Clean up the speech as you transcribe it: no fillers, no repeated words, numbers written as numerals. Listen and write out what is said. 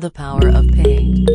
The power of paint.